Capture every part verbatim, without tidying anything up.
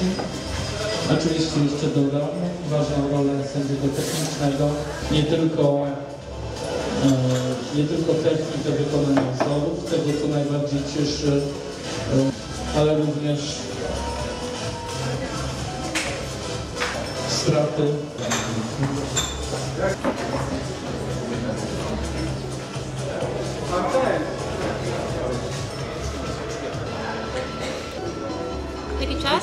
techniczny. Oczywiście jeszcze dodam ważną rolę sędziego technicznego, nie tylko, nie tylko technikę wykonania wzorów, tego co najbardziej cieszy, ale również straty. Jaki czas?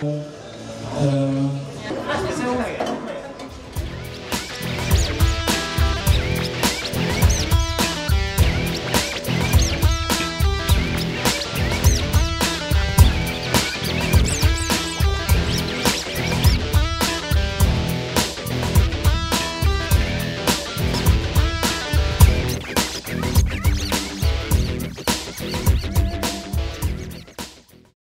Thank you.